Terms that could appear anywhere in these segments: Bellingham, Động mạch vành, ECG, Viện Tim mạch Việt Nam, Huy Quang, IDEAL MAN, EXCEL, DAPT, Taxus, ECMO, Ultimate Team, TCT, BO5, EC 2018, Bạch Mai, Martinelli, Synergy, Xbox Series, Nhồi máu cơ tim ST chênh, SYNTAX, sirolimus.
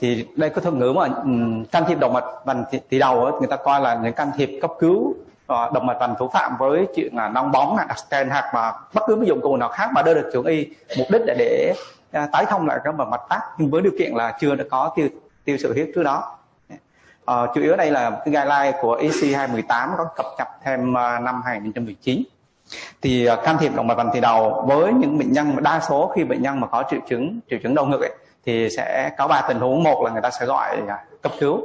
Thì đây có thuật ngữ mà can thiệp động mạch vành tì đầu ấy, người ta coi là những can thiệp cấp cứu động mạch vành thủ phạm với chuyện là nong bóng, đặt stent hoặc mà bất cứ dụng cụ nào khác mà đưa được chuẩn y, mục đích là để tái thông lại các mạch tác, nhưng với điều kiện là chưa đã có tiêu sự huyết trước đó. Chủ yếu đây là cái guideline của EC 2018 có cập nhật thêm năm 2019. Thì can thiệp động mạch vành tì đầu với những bệnh nhân, đa số khi bệnh nhân mà có triệu chứng đau ngực ấy, thì sẽ có 3 tình huống. Một là người ta sẽ gọi cấp cứu.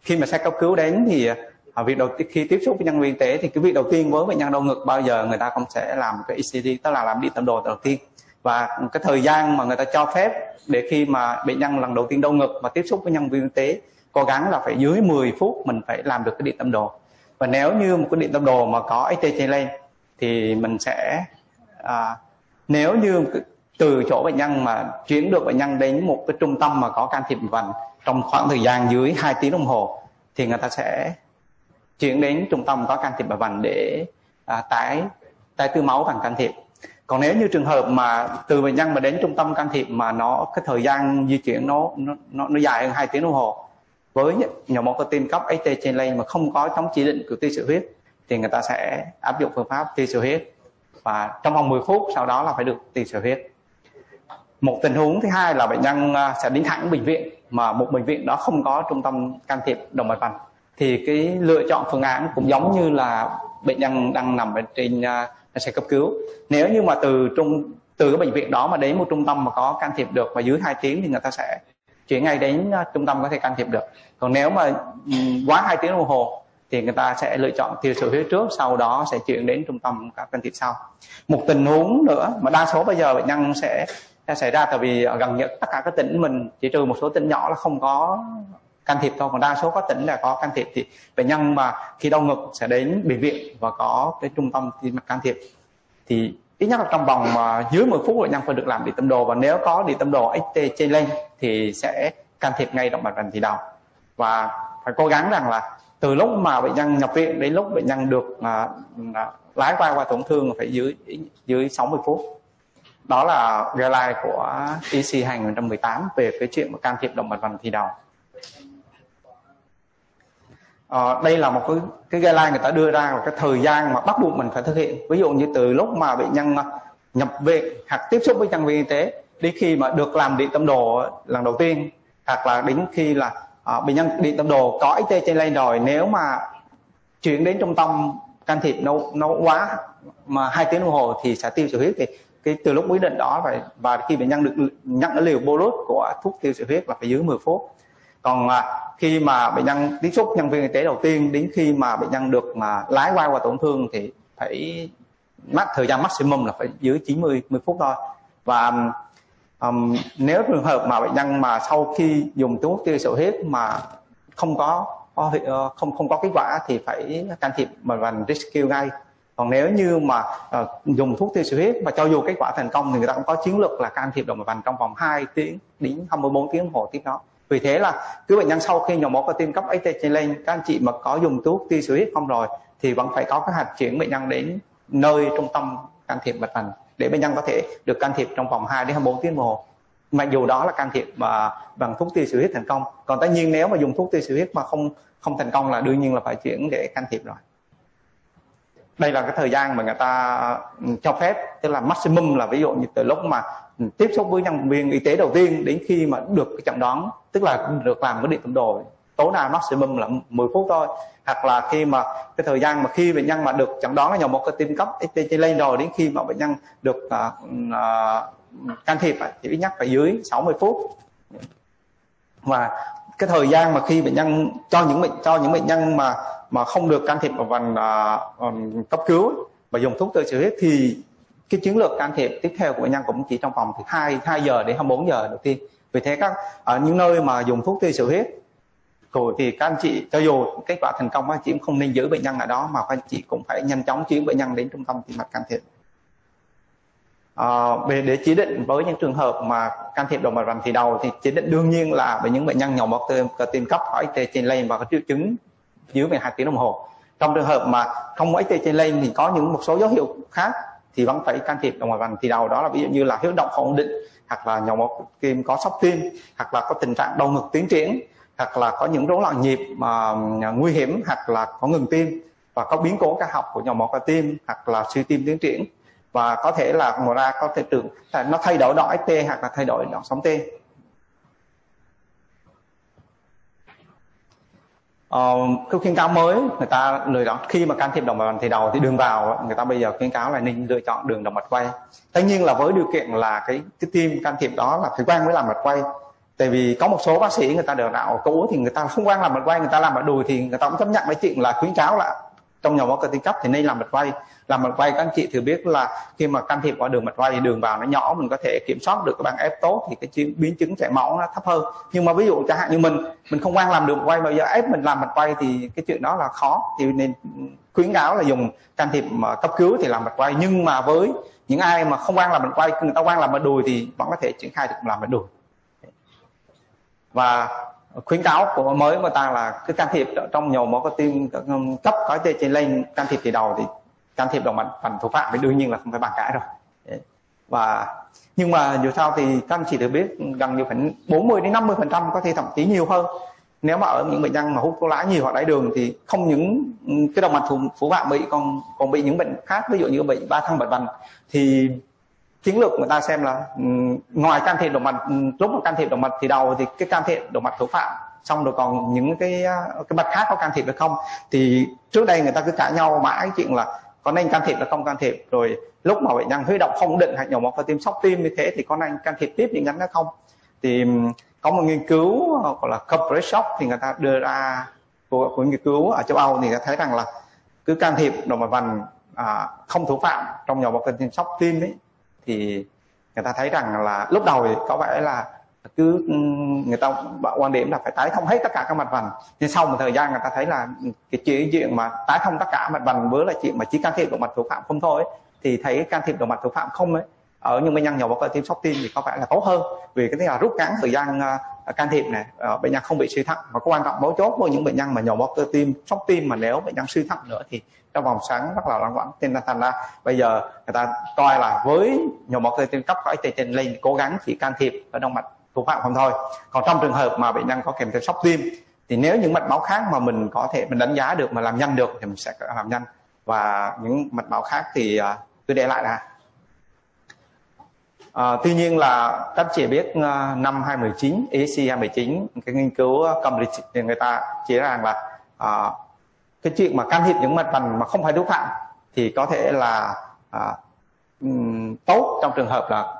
Khi mà xe cấp cứu đến thì việc đầu tiên khi tiếp xúc với nhân viên y tế thì cái việc đầu tiên với bệnh nhân đau ngực bao giờ người ta cũng sẽ làm cái ECG, tức là làm điện tâm đồ đầu tiên, và cái thời gian mà người ta cho phép để khi mà bệnh nhân lần đầu tiên đau ngực mà tiếp xúc với nhân viên y tế cố gắng là phải dưới 10 phút mình phải làm được cái điện tâm đồ. Và nếu như một cái điện tâm đồ mà có ECG lên thì mình sẽ nếu như từ chỗ bệnh nhân mà chuyển được bệnh nhân đến một cái trung tâm mà có can thiệp vành trong khoảng thời gian dưới 2 tiếng đồng hồ thì người ta sẽ chuyển đến trung tâm có can thiệp vành để tái tư máu bằng can thiệp. Còn nếu như trường hợp mà từ bệnh nhân mà đến trung tâm can thiệp mà nó cái thời gian di chuyển nó dài hơn 2 tiếng đồng hồ với nhồi máu cơ tim cấp ST trên lên mà không có chống chỉ định của tia sữa huyết thì người ta sẽ áp dụng phương pháp tia sữa huyết, và trong vòng 10 phút sau đó là phải được tia sữa huyết. Một tình huống thứ hai là bệnh nhân sẽ đến thẳng bệnh viện mà một bệnh viện đó không có trung tâm can thiệp động mạch vành, thì cái lựa chọn phương án cũng giống như là bệnh nhân đang nằm ở trên xe cấp cứu. Nếu như mà từ cái bệnh viện đó mà đến một trung tâm mà có can thiệp được mà dưới 2 tiếng thì người ta sẽ chuyển ngay đến trung tâm có thể can thiệp được. Còn nếu mà quá 2 tiếng đồng hồ thì người ta sẽ lựa chọn tiêu sợi huyết trước, sau đó sẽ chuyển đến trung tâm can thiệp sau. Một tình huống nữa mà đa số bây giờ bệnh nhân sẽ xảy ra, tại vì ở gần tất cả các tỉnh mình chỉ trừ một số tỉnh nhỏ là không có can thiệp thôi, còn đa số các tỉnh là có can thiệp, thì bệnh nhân mà khi đau ngực sẽ đến bệnh viện và có cái trung tâm can thiệp. Thì ít nhất là trong vòng dưới 10 phút bệnh nhân phải được làm điện tâm đồ, và nếu có điện tâm đồ XT trên lên thì sẽ can thiệp ngay động mạch vành tì đầu. Và phải cố gắng rằng là từ lúc mà bệnh nhân nhập viện đến lúc bệnh nhân được lái qua tổn thương phải dưới 60 phút. Đó là guideline của EC 2018 về cái chuyện can thiệp động mạch vành tì đầu. Đây là một cái guideline người ta đưa ra là cái thời gian mà bắt buộc mình phải thực hiện. Ví dụ như từ lúc mà bệnh nhân nhập viện hoặc tiếp xúc với nhân viên y tế đến khi mà được làm điện tâm đồ lần đầu tiên, hoặc là đến khi là bệnh nhân điện tâm đồ có ECG trên lên rồi, nếu mà chuyển đến trung tâm can thiệp nó quá mà 2 tiếng đồng hồ thì sẽ tiêu sợi huyết. Thì cái từ lúc quyết định đó phải, và khi bệnh nhân được nhận liều bolus của thuốc tiêu sợi huyết là phải dưới 10 phút. Còn khi mà bệnh nhân tiếp xúc nhân viên y tế đầu tiên đến khi mà bệnh nhân được mà lái qua tổn thương thì phải thời gian maximum là phải dưới 90 phút thôi. Và nếu trường hợp mà bệnh nhân mà sau khi dùng thuốc tiêu sợi huyết mà không có kết quả thì phải can thiệp bằng rescue ngay. Còn nếu như mà dùng thuốc tiêu sợi huyết mà cho dù kết quả thành công thì người ta cũng có chiến lược là can thiệp động mạch vành trong vòng 2 tiếng đến 24 tiếng đồng hồ tiếp đó. Vì thế là cứ bệnh nhân sau khi nhồi máu cơ tim cấp ATC lên, các anh chị mà có dùng thuốc tia sữa huyết không rồi thì vẫn phải có cái hạt chuyển bệnh nhân đến nơi trung tâm can thiệp mạch vành để bệnh nhân có thể được can thiệp trong vòng 2 đến 24 tiếng đồng hồ. Mặc dù đó là can thiệp bằng thuốc tia sữa huyết thành công. Còn tất nhiên nếu mà dùng thuốc tia sữa huyết mà không thành công là đương nhiên là phải chuyển để can thiệp rồi. Đây là cái thời gian mà người ta cho phép, tức là maximum là ví dụ như từ lúc mà tiếp xúc với nhân viên y tế đầu tiên đến khi mà được cái chẩn đoán, tức là được làm cái điện tâm đồ tối đa maximum là 10 phút thôi. Hoặc là khi mà cái thời gian mà khi bệnh nhân mà được chẩn đoán là nhồi máu cơ tim cấp ST lên rồi đến khi mà bệnh nhân được can thiệp thì ít nhất phải dưới 60 phút. Và cái thời gian mà khi bệnh nhân cho những bệnh nhân mà không được can thiệp bằng cấp cứu và dùng thuốc tiêu sợi huyết thì cái chiến lược can thiệp tiếp theo của bệnh nhân cũng chỉ trong vòng từ 2 giờ đến 24 giờ đầu tiên. Vì thế ở những nơi mà dùng thuốc tiêu sợi huyết thì các anh chị cho dù kết quả thành công các anh chị cũng không nên giữ bệnh nhân ở đó mà các anh chị cũng phải nhanh chóng chuyển bệnh nhân đến trung tâm tim mạch can thiệp. Về để chỉ định với những trường hợp mà can thiệp động mạch vành tì đầu thì chỉ định đương nhiên là với những bệnh nhân nhồi máu cơ tim cấp có ECG trên lên và có triệu chứng dưới 12 tiếng đồng hồ. Trong trường hợp mà không có ECG trên lên thì có một số dấu hiệu khác thì vẫn phải can thiệp động mạch vành tì đầu, đó là ví dụ như là huyết động không ổn định, hoặc là nhồi máu kim có sốc tim, hoặc là có tình trạng đau ngực tiến triển, hoặc là có những rối loạn nhịp mà nguy hiểm, hoặc là có ngừng tim và có biến cố ca học của nhồi máu cơ tim, hoặc là suy tim tiến triển. Và có thể là ngoài ra có thể trường nó thay đổi đo ST hoặc là thay đổi đo sóng T. Cái khuyến cáo mới người ta lựa chọn khi mà can thiệp động mạch vành thì đầu thì đường vào, người ta bây giờ khuyến cáo là nên lựa chọn đường động mạch quay. Tất nhiên là với điều kiện là cái tim can thiệp đó là phải quang mới làm mạch quay. Tại vì có một số bác sĩ người ta đào tạo cũ thì người ta không quang làm mạch quay, người ta làm mạch đùi thì người ta cũng chấp nhận cái chuyện là khuyến cáo là trong nhồi máu cơ tim cấp thì nên làm mạch quay. Làm mạch quay các anh chị thì biết là khi mà can thiệp qua đường mạch quay thì đường vào nó nhỏ, mình có thể kiểm soát được cái bằng ép tốt thì cái biến chứng chảy máu nó thấp hơn. Nhưng mà ví dụ chẳng hạn như mình không quan làm đường quay mà giờ ép mình làm mạch quay thì cái chuyện đó là khó, thì nên khuyến cáo là dùng can thiệp cấp cứu thì làm mạch quay. Nhưng mà với những ai mà không quan làm mạch quay, người ta quan làm mạch đùi thì vẫn có thể triển khai được làm mạch đùi. Và khuyến cáo của mới người ta là cái can thiệp trong nhồi máu cơ tim cấp có tê trên lên, can thiệp từ đầu thì can thiệp động mạch vành thủ phạm thì đương nhiên là không phải bàn cãi rồi. Và nhưng mà dù sao thì các anh chị đều biết gần như khoảng 40 đến 50%, có thể thậm chí nhiều hơn, nếu mà ở những bệnh nhân mà hút thuốc lá nhiều hoặc đái đường thì không những cái động mạch thủ phạm bị còn bị những bệnh khác, ví dụ như bệnh ba thăng mạch vành. Thì chiến lược người ta xem là ngoài can thiệp động mạch, lúc mà can thiệp động mạch thì đầu thì cái can thiệp động mạch thủ phạm xong rồi còn những cái mạch khác có can thiệp được không. Thì trước đây người ta cứ cãi nhau mãi chuyện là có nên can thiệp là không can thiệp, rồi lúc mà bệnh nhân huy động không định hoặc nhồi máu cơ tim sốc tim như thế thì có nên can thiệp tiếp những nhánh đó không. Thì có một nghiên cứu gọi là corporate shock thì người ta đưa ra của nghiên cứu ở châu Âu, thì người ta thấy rằng là cứ can thiệp động mạch vành không thủ phạm trong nhồi máu cơ tim sốc tim ấy, thì người ta thấy rằng là lúc đầu thì có vẻ là cứ người ta quan điểm là phải tái thông hết tất cả các mạch vành, nhưng sau một thời gian người ta thấy là cái chuyện mà tái thông tất cả mạch vành với là chuyện mà chỉ can thiệp động mạch thủ phạm không thôi ấy, thì thấy can thiệp động mạch thủ phạm không ấy ở những bệnh nhân nhồi máu cơ tim sốc tim thì có vẻ là tốt hơn, vì cái là rút ngắn thời gian can thiệp này, bệnh nhân không bị suy thận. Và có quan trọng mấu chốt với những bệnh nhân mà nhồi máu cơ tim sốc tim mà nếu bệnh nhân suy thận nữa thì trong vòng sáng rất là loãng quãng. Nên là thành ra bây giờ người ta coi là với nhồi máu cơ tim cấp có ECG trên lên cố gắng chỉ can thiệp ở động mạch thủ phạm không thôi. Còn trong trường hợp mà bệnh nhân có kèm theo sốc tim thì nếu những mạch máu khác mà mình có thể mình đánh giá được mà làm nhanh được thì mình sẽ làm nhanh, và những mạch máu khác thì cứ để lại là. Tuy nhiên là các chị biết năm 2019 EC 2019 cái nghiên cứu Cambridge thì người ta chỉ rằng là cái chuyện mà can thiệp những mạch vành mà không phải thủ phạm thì có thể là tốt trong trường hợp là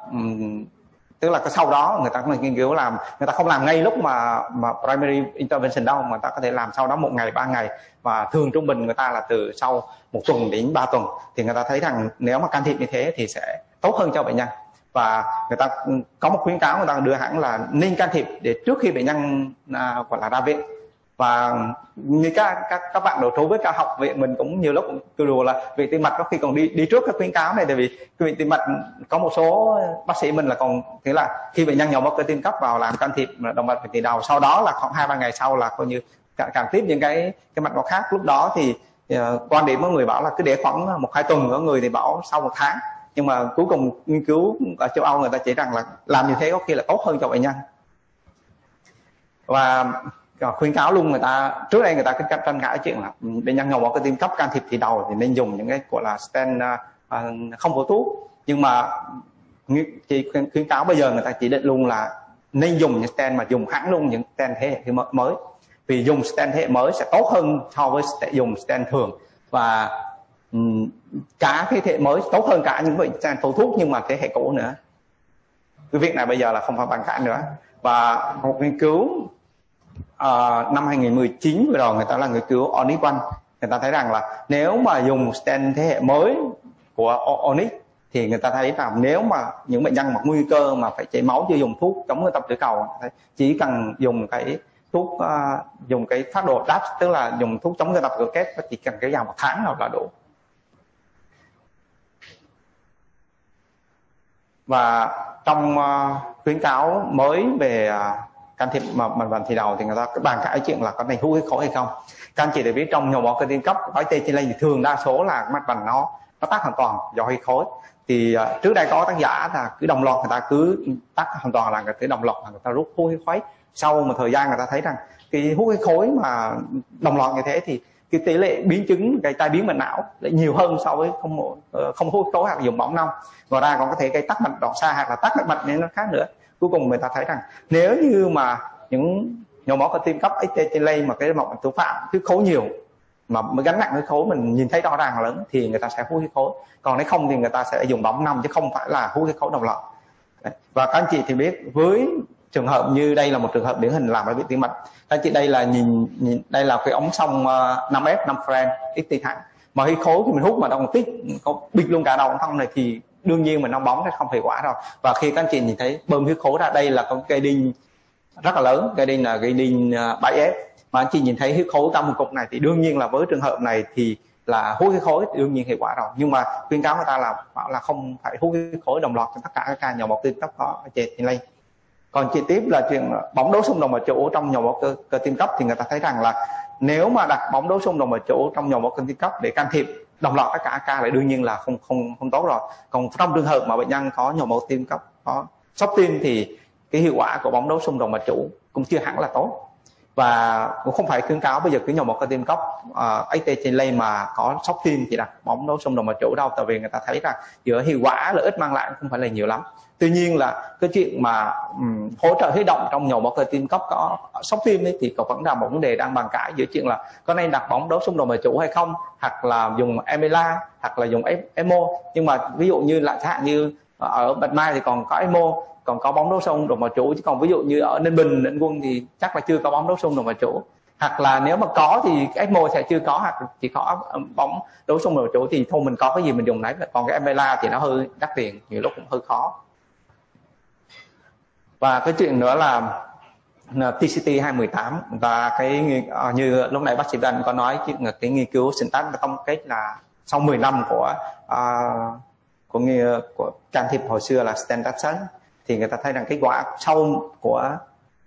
tức là sau đó người ta có nghiên cứu làm người ta không làm ngay lúc mà primary intervention đâu, mà người ta có thể làm sau đó 1 ngày 3 ngày, và thường trung bình người ta là từ sau 1 tuần đến 3 tuần. Thì người ta thấy rằng nếu mà can thiệp như thế thì sẽ tốt hơn cho bệnh nhân, và người ta có một khuyến cáo người ta đưa hẳn là nên can thiệp để trước khi bệnh nhân gọi là ra viện. Và như các bạn đầu trú với cao học viện mình cũng nhiều lúc cười đùa là viện tim mạch có khi còn đi trước các khuyến cáo này, tại vì viện tim mạch có một số bác sĩ mình là còn thế là khi bệnh nhân nhồi máu cơ tim cấp vào làm can thiệp động mạch thì đầu sau đó là khoảng 2-3 ngày sau là coi như càng tiếp những cái mạch máu khác. Lúc đó thì quan điểm của người bảo là cứ để khoảng 1-2 tuần, có người thì bảo sau 1 tháng. Nhưng mà cuối cùng nghiên cứu ở châu Âu người ta chỉ rằng là làm như thế có khi là tốt hơn cho bệnh nhân. Và khuyến cáo luôn người ta, trước đây người ta cứ tranh cãi chuyện là bệnh nhân nhồi máu cơ tim cấp can thiệp thì đầu thì nên dùng những cái gọi là stent không phẫu thuật. Nhưng mà chỉ khuyến cáo bây giờ người ta chỉ định luôn là nên dùng những stent mà dùng hẳn luôn những stent thế hệ mới. Vì dùng stent thế hệ mới sẽ tốt hơn so với dùng stent thường, và cả thế hệ mới tốt hơn cả những bệnh stent phẫu thuật nhưng mà thế hệ cũ nữa. Cái việc này bây giờ là không phải bàn cãi nữa. Và một nghiên cứu năm 2019 vừa rồi, người ta là nghiên cứu Onyx One, người ta thấy rằng là nếu mà dùng stent thế hệ mới của Onyx thì người ta thấy rằng nếu mà những bệnh nhân mà nguy cơ mà phải chảy máu chưa dùng thuốc chống tập tiểu cầu, chỉ cần dùng cái thuốc dùng cái phác đồ DAPT, tức là dùng thuốc chống tập tiểu kết, và chỉ cần kéo dài 1 tháng nào là đủ. Và trong khuyến cáo mới về can thiệp mạch vành thì đầu thì người ta bàn cãi chuyện là có nên hút huyết khối hay không. Các anh chị để biết trong nhồi máu cơ tim cấp có ECG trên lên thì thường đa số là mạch vành nó tắc hoàn toàn do huyết khối. Thì trước đây có tác giả là cứ đồng loạt người ta cứ tắt hoàn toàn, là người ta đồng loạt là người ta rút hút cái khói. Sau một thời gian người ta thấy rằng cái hút cái khối mà đồng loạt như thế thì cái tỷ lệ biến chứng cái tai biến mạch não lại nhiều hơn so với không hút khối hoặc dùng bóng nong. Ngoài ra còn có thể gây tắc mạch đoạn xa hoặc là tắc mạch bạch nên nó khác nữa. Cuối cùng người ta thấy rằng nếu như mà những nhồi máu cơ tim cấp ectopic mà cái mọc tử phạm cứ khối nhiều mà gánh nặng cái khối mình nhìn thấy rõ ràng lớn thì người ta sẽ hút cái khối, còn nếu không thì người ta sẽ dùng bóng nong chứ không phải là hút cái khối đồng loạt. Và các anh chị thì biết với trường hợp như đây là một trường hợp điển hình làm ra bị tim mạch. Các anh chị đây là nhìn đây là cái ống sông 5F 5 Fran ít tì thẳng, mà khi khối thì mình hút mà nó còn tích có bịt luôn cả đầu ống thông này thì đương nhiên mình nó bóng nó không hiệu quả rồi. Và khi các anh chị nhìn thấy bơm huyết khối ra, đây là con cây đinh rất là lớn, cây đinh là cây đinh 7F, mà anh chị nhìn thấy huyết khối trong một cục này thì đương nhiên là với trường hợp này thì là hút huyết khối đương nhiên hiệu quả rồi. Nhưng mà khuyến cáo người ta là bảo là không phải hút huyết khối đồng loạt cho tất cả các ca nhồi máu cơ tim cấp có chết lên. Còn chi tiết là chuyện bóng đố xung đồng ở chỗ trong nhồi máu cơ tim cấp thì người ta thấy rằng là nếu mà đặt bóng đố xung đồng ở chỗ trong nhồi máu cơ tim cấp để can thiệp đồng loạt tất cả các ca lại đương nhiên là không tốt rồi. Còn trong trường hợp mà bệnh nhân có nhồi máu tim cấp có sốc tim thì cái hiệu quả của bóng đố xung đồng mạch chủ cũng chưa hẳn là tốt, và cũng không phải khuyến cáo bây giờ cứ nhồi máu cơ tim cấp ectopic mà có sốc tim thì đặt bóng đố xung đồng mạch chủ đâu, tại vì người ta thấy rằng giữa hiệu quả lợi ích mang lại không phải là nhiều lắm. Tuy nhiên là cái chuyện mà hỗ trợ huy động trong nhồi máu cơ tim cấp có sốc tim ấy, thì còn vẫn là một vấn đề đang bàn cãi giữa chuyện là có nên đặt bóng đố xung đồng mạch chủ hay không, hoặc là dùng EMELA hoặc là dùng ECMO. Nhưng mà ví dụ như lại hạn như ở Bạch Mai thì còn có ECMO, còn có bóng đố xung đồng mạch chủ, chứ còn ví dụ như ở Ninh Bình, Ninh Quân thì chắc là chưa có bóng đố xung đồng mạch chủ, hoặc là nếu mà có thì ECMO sẽ chưa có, hoặc chỉ có bóng đố xung đồng mạch chủ thì thôi mình có cái gì mình dùng đấy. Còn cái EMELA thì nó hơi đắt tiền, nhiều lúc cũng hơi khó. Và cái chuyện nữa là TCT 2018 và cái như lúc này bác sĩ Đăng có nói chuyện cái nghiên cứu SYNTAX tổng kết là sau 10 năm của can thiệp hồi xưa là Taxus, thì người ta thấy rằng kết quả sau của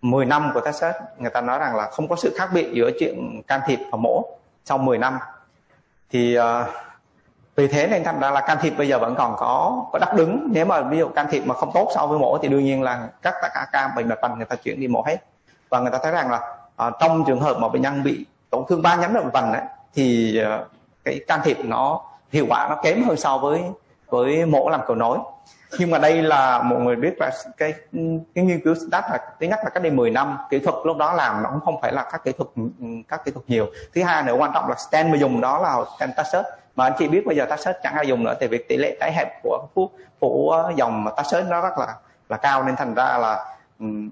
10 năm của Taxus người ta nói rằng là không có sự khác biệt giữa chuyện can thiệp và mổ sau 10 năm. Thì vì thế nên thành ra là can thiệp bây giờ vẫn còn có đáp đứng. Nếu mà ví dụ can thiệp mà không tốt so với mổ thì đương nhiên là các ca bệnh bạch vành người ta chuyển đi mổ hết. Và người ta thấy rằng là trong trường hợp mà bệnh nhân bị tổn thương 3 nhánh bạch vành thì cái can thiệp nó hiệu quả nó kém hơn so với mổ làm cầu nối. Nhưng mà đây là mọi người biết là cái nghiên cứu SYNTAX là thứ nhất là cách đây 10 năm, kỹ thuật lúc đó làm nó cũng không phải là các kỹ thuật nhiều. Thứ hai nữa quan trọng là stent mà dùng đó là stent Taxus, mà anh chị biết bây giờ Taxus chẳng ai dùng nữa, tại vì tỷ lệ tái hẹp của phủ dòng Taxus nó rất là cao, nên thành ra là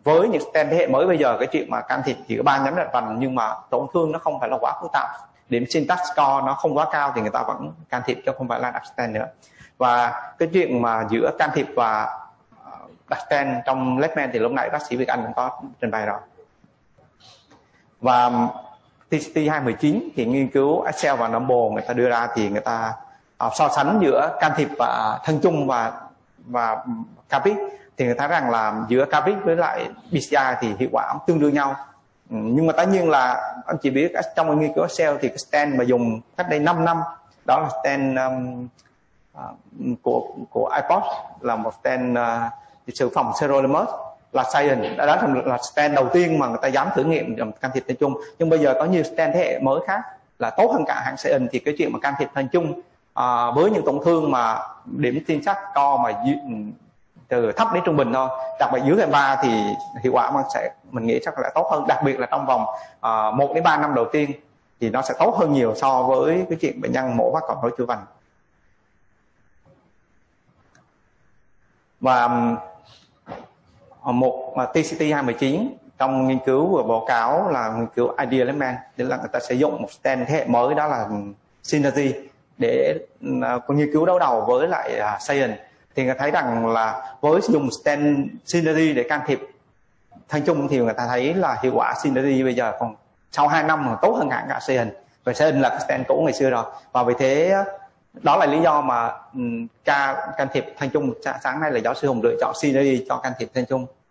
với những stent thế hệ mới bây giờ cái chuyện mà can thiệp chỉ có 3 nhánh lệch vành nhưng mà tổn thương nó không phải là quá phức tạp, điểm syntax score nó không quá cao thì người ta vẫn can thiệp chứ không phải là đặt stent nữa. Và cái chuyện mà giữa can thiệp và đặt stent trong left man thì lúc nãy bác sĩ Việt Anh cũng có trình bày rồi. Và TCT 2019 thì nghiên cứu EXCEL và Numble người ta đưa ra thì người ta so sánh giữa can thiệp và thân chung và CAPIC, thì người ta rằng là giữa CAPIC với lại BCI thì hiệu quả tương đương nhau. Nhưng mà tất nhiên là anh chị biết trong nghiên cứu EXCEL thì cái stent mà dùng cách đây 5 năm đó là stent của iPod, là một stent dự phòng sirolimus, là Science đã là stent đầu tiên mà người ta dám thử nghiệm can thiệp thân chung. Nhưng bây giờ có nhiều stent thế hệ mới khác là tốt hơn cả hãng Science, thì cái chuyện mà can thiệp thân chung với những tổn thương mà điểm tin sắc co mà từ thấp đến trung bình thôi, đặc biệt dưới 3 thì hiệu quả mình nghĩ chắc là tốt hơn, đặc biệt là trong vòng 1 đến 3 năm đầu tiên thì nó sẽ tốt hơn nhiều so với cái chuyện bệnh nhân mổ vắt cầu nối chu vành. Và một TCT 2019 trong nghiên cứu vừa báo cáo là nghiên cứu IDEAL MAN, tức là người ta sử dụng một stent thế hệ mới đó là Synergy để nghiên cứu đấu đầu với lại Science, thì người thấy rằng là với dùng stent Synergy để can thiệp thân chung thì người ta thấy là hiệu quả Synergy bây giờ còn sau 2 năm còn tốt hơn hẳn cả Science, và Science là stent cũ ngày xưa rồi. Và vì thế đó là lý do mà can thiệp thân chung sáng nay là giáo sư Hùng lựa chọn Synergy cho can thiệp thân chung.